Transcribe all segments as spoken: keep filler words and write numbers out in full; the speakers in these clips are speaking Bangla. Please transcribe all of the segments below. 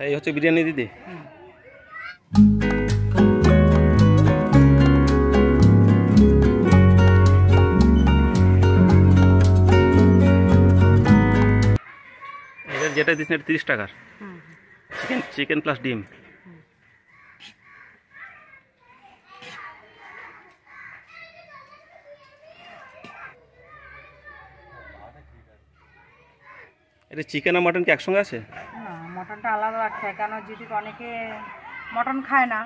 আচ্ছা এই হচ্ছে বিরিয়ানি দিদি এর যেটা দিছেন तीस টাকার হুম চিকেন চিকেন প্লাস ডিম এটা চিকেন আর মটন কি একসঙ্গে আছে না মটনটা আলাদা রাখতে হয় কারণ যদি অনেকে মটন খায় না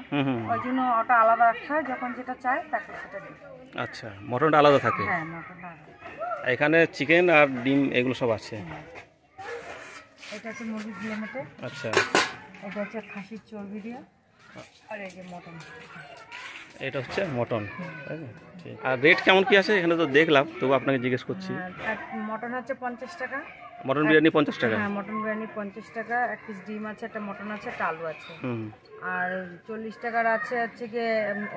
ওইজন্য ওটা আলাদা রাখতে হয় যখন যেটা চায় তাকে সেটা দিই আচ্ছা মটনটা আলাদা থাকে হ্যাঁ মটনটা আলাদা এখানে চিকেন আর ডিম এগুলো সব আছে এটা হচ্ছে মুরগির জিলামেতে আচ্ছা এটা হচ্ছে খাসির চর্বি দিয়ে আর এই যে মটন এটা হচ্ছে মটন তাই না ঠিক আর রেট কেমন কি আছে এখানে তো দেখলাম তো আপনাকে জিজ্ঞেস করছি মটন হচ্ছে পঞ্চাশ টাকা मटन बिरयानी पचास टाका हाँ मटन बिरयानी पचास टाका एक पीस डिम आछे एक मटन आछे आलू आछे और चालीस टाकार आछे आछे कि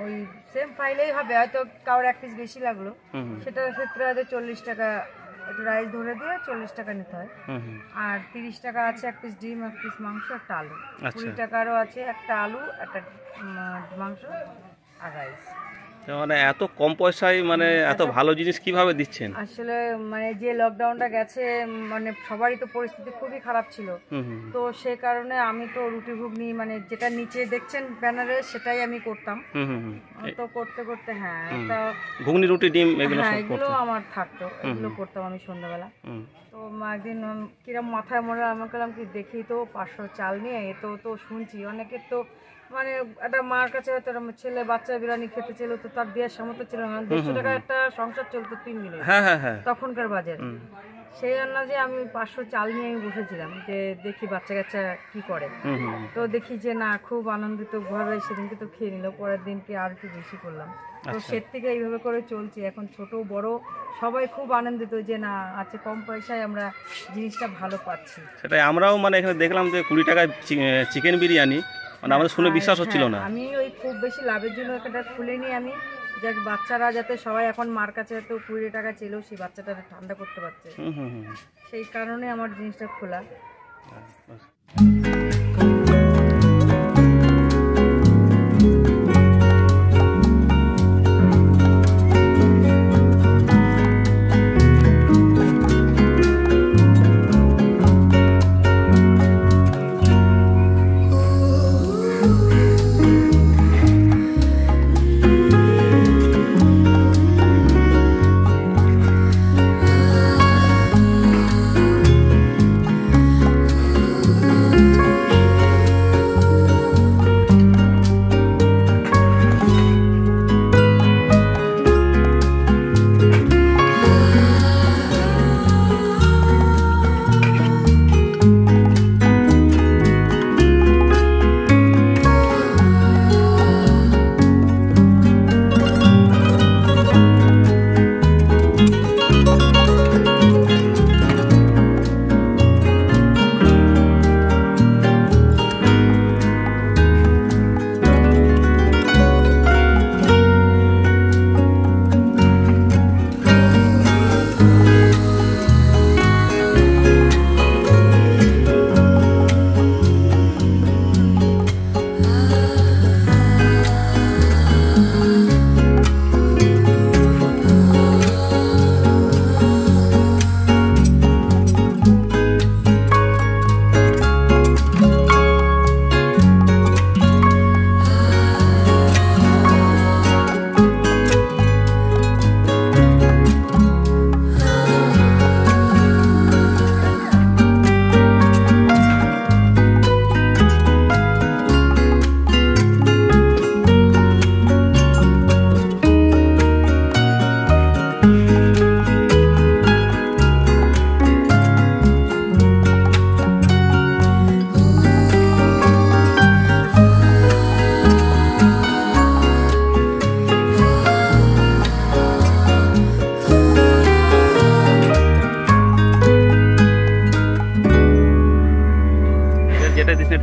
ओई सेम फाइलेई होबे हयतो काउर एक पीस बेशी लागलो सेटार क्षेत्रे आछे चालीस टाका एकटु राइस धरे दिए चालीस टाका निते हय और तीस टाका आछे एक पीस डिम एक पीस मांस एक आलू बीस टाकारो आछे एक आलू एक मांस और राइस মানে এত কম পয়সায় মানে এত ভালো জিনিস কিভাবে দিচ্ছেন আসলে মানে যে লকডাউনটা গেছে মানে সবারই তো পরিস্থিতি খুবই খারাপ ছিল তো সেই কারণে আমি তো রুটি ঘুগনি মানে যেটা নিচে দেখছেন ব্যানারে সেটাই আমি করতাম তো করতে করতে হ্যাঁ তো ঘুগনি রুটি ডিম এগুলো সব করতাম আমার থাকতো এগুলো করতাম আমি সন্ধ্যাবেলা তো একদিন কিরকম মাথায় মনে আমার কলম কি দেখি তো পাঁচশো চাল নিয়ে এত তো শুনছি অনেকের তো মানে একটা মার কাছে হয়তো ছেলে বাচ্চা বিরিয়ানি খেতে ছিল তো তার দেওয়ার সামর্থ্য ছিল না দুশো টাকা একটা সংসার চলতো তিন দিনে তখনকার বাজার সেই আন্দাজে আমি পাঁচশো চাল নিয়ে আমি বসেছিলাম যে দেখি বাচ্চা কাচ্চা কি করে তো দেখি যে না খুব আনন্দিত ভাবে সেদিনকে তো খেয়ে নিল পরের দিনকে আর একটু বেশি করলাম তো সে থেকে এইভাবে করে চলছি এখন ছোট বড় সবাই খুব আনন্দিত যে না আচ্ছা কম পয়সায় আমরা জিনিসটা ভালো পাচ্ছি সেটাই আমরাও মানে এখানে দেখলাম যে কুড়ি টাকায় চিকেন বিরিয়ানি মানে আমরা শুনে বিশ্বাস হচ্ছিল না আমি ওই খুব বেশি লাভের জন্য একটা খুলিনি আমি যে বাচ্চারা যাতে সবাই এখন মার কাছে তো কুড়ি টাকা ছিল সেই বাচ্চাটাকে ঠান্ডা করতে পারছে সেই কারণে আমার জিনিসটা খোলা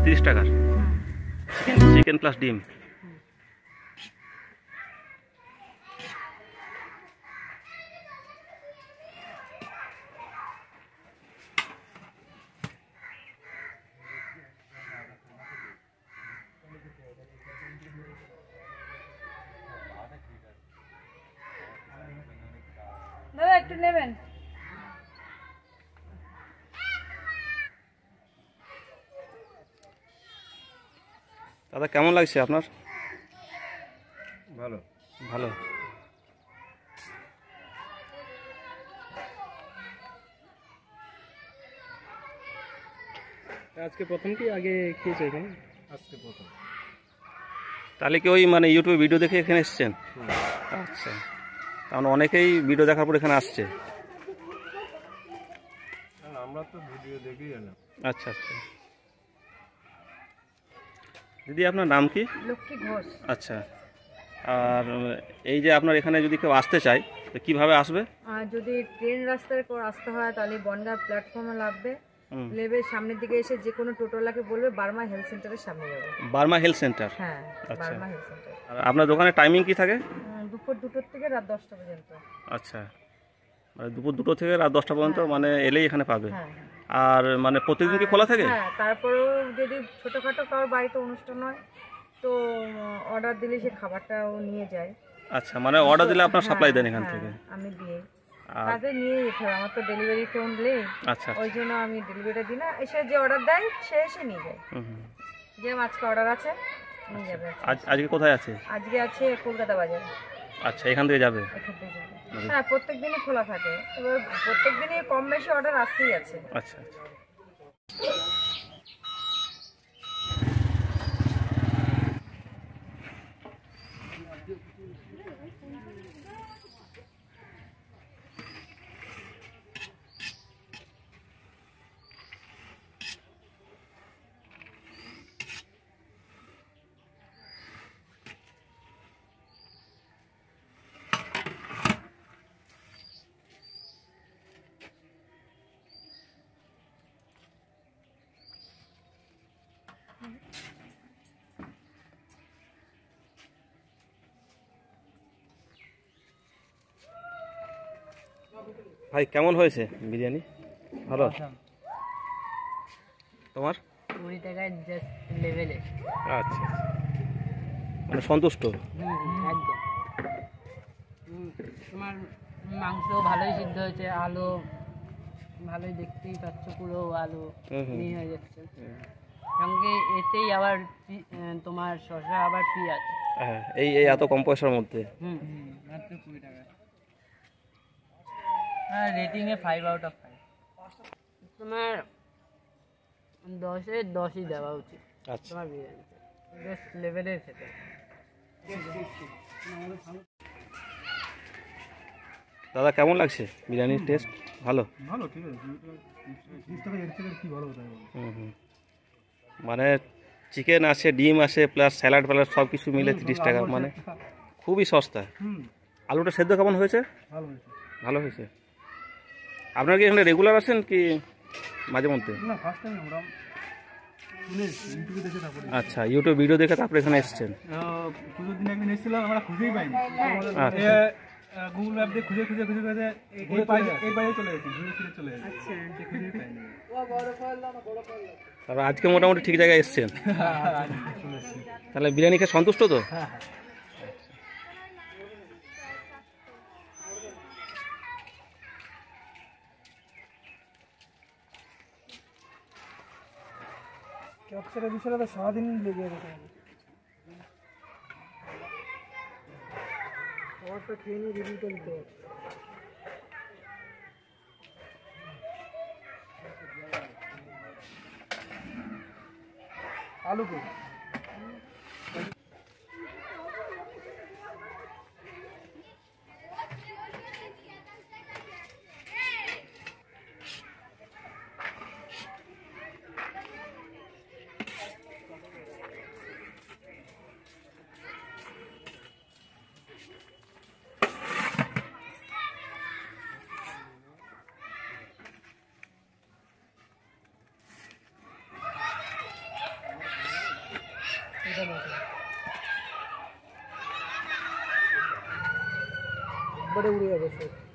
तीस टाका चिकेन प्लस डिम eleven. दादा केमन लागছে আপনার? ভালো ভালো। আজকে প্রথম কি আগে কি চাইছেন? আজকে প্রথম। তাহলে কি ওই মানে ইউটিউবে ভিডিও দেখে এখানে এসেছেন? আচ্ছা। কারণ অনেকেই ভিডিও দেখার পর এখানে আসছে। না আমরা তো ভিডিও দেখি না। আচ্ছা আচ্ছা। दीदी आपनर नाम कि? लक्ष्मी घोष। अच्छा और ये जे आपनर एखाने यदि केउ आसते चाय तो किभाबे आसबे? यदि ट्रेन रास्तार पर आसते हय ताहले बनगा प्लैटफर्मे लागबे, लेबे सामने दिके एसे जे कोनो टोटोलाके बोलबे बार्मा हेल्थ सेंटरेर सामने जाबे। Barma health centre? हाँ बार्मा हेल्थ सेंटर। आपनार दोकाने टाइमिंग कि थाके? दुपुर दुटो थेके रात दसटा पर्यन्त। अच्छा মানে দুপুর দুটো থেকে রাত দশটা পর্যন্ত মানে এলেই এখানে পাবে। আর মানে প্রতিদিন কি খোলা থাকে? হ্যাঁ, তারপরেও যদি ছোটখাটো কারো বাড়িতে অনুষ্ঠান হয় তো অর্ডার দিলে সে খাবারটাও নিয়ে যায়। আচ্ছা, মানে অর্ডার দিলে আপনারা সাপ্লাই দেন এখান থেকে? আমি দিই, তাকে নিয়ে এখানে আমার তো ডেলিভারি ফোন নেই। আচ্ছা, ওইজন্য আমি ডেলিভারিটা দিই না, এসে যে অর্ডার দেয় সে এসে নিয়ে যায়। হুম, যে আজকে অর্ডার আছে নিয়ে যাবে। আজ আজকে কোথায় আছে? আজকে আছে কলকাতা বাজার। আচ্ছা, এখান থেকে যাবে? এখান থেকে যাবে। হ্যাঁ, প্রত্যেকদিনই খোলা থাকে, এবার প্রত্যেকদিনই কম বেশি অর্ডার আসতেই আছে। আচ্ছা আচ্ছা। ভাই কেমন হয়েছে বিরিয়ানি? ভালো। তোমার? কুড়ি টাকায় জাস্ট লেভেলে। আচ্ছা, মানে সন্তুষ্ট? হুম একদম। হুম, তোমার মাংস ভালোই সিদ্ধ হয়েছে, আলু ভালোই দেখতেই পাচ্ছ, পুরো আলু নি হয়ে যাচ্ছে। সঙ্গে এতেই আবার তোমার শসা আবার পেঁয়াজ। হ্যাঁ, এই এই এত কম পয়সার মধ্যে। হুম, মাত্র কুড়ি টাকা। हाँ, रेटिंग है फाइव आउट ऑफ फाइव। तुम्हार दस से दस ही देवा उचित। अच्छा, तुम्हार बिरयानी बेस्ट लेवल है। दादा केमन लागছে বিরিয়ানির টেস্ট? ভালো ভালো, ঠিক আছে। জিনিসটা এর থেকে কি ভালো হয়? হুম, মানে চিকেন আছে, ডিম আছে, প্লাস স্যালাড প্লাস সব কিছু মিলে তিরিশ টাকা, মানে খুবই সস্তা। হুম, আলুটা সেদ্ধ কেমন হয়েছে? ভালো হয়েছে। ভালো হয়েছে। আপনারা কি এখানে রেগুলার আছেন কি মাঝে মধ্যে? না, ফার্স্ট টাইম আমরা ইউটিউবে দেখে তারপরে। আচ্ছা, ইউটিউব ভিডিও দেখে তারপরে এখানে এসেছেন? কিছুদিন আগে এসেছিলাম, আমরা খুঁজেই পাইনি। আচ্ছা, গুগল ম্যাপ দিয়ে খুঁজে খুঁজে খুঁজে খুঁজে এই পাশে এই পাশে চলে এসেছি, ঘুরে ফিরে চলে এসেছি। আচ্ছা, খুঁজেই পাইনি। ও বড় ফল না বড় ফল। তাহলে আজকে মোটামুটি ঠিক জায়গায় এসেছেন। তাহলে বিরিয়ানি খেয়ে সন্তুষ্ট তো? হ্যাঁ। अक्सर अभी चला तो सात दिन ले गया था। और तो खेलने रिव्यू करते हैं। आलू को बड़े उड़े अवश्य।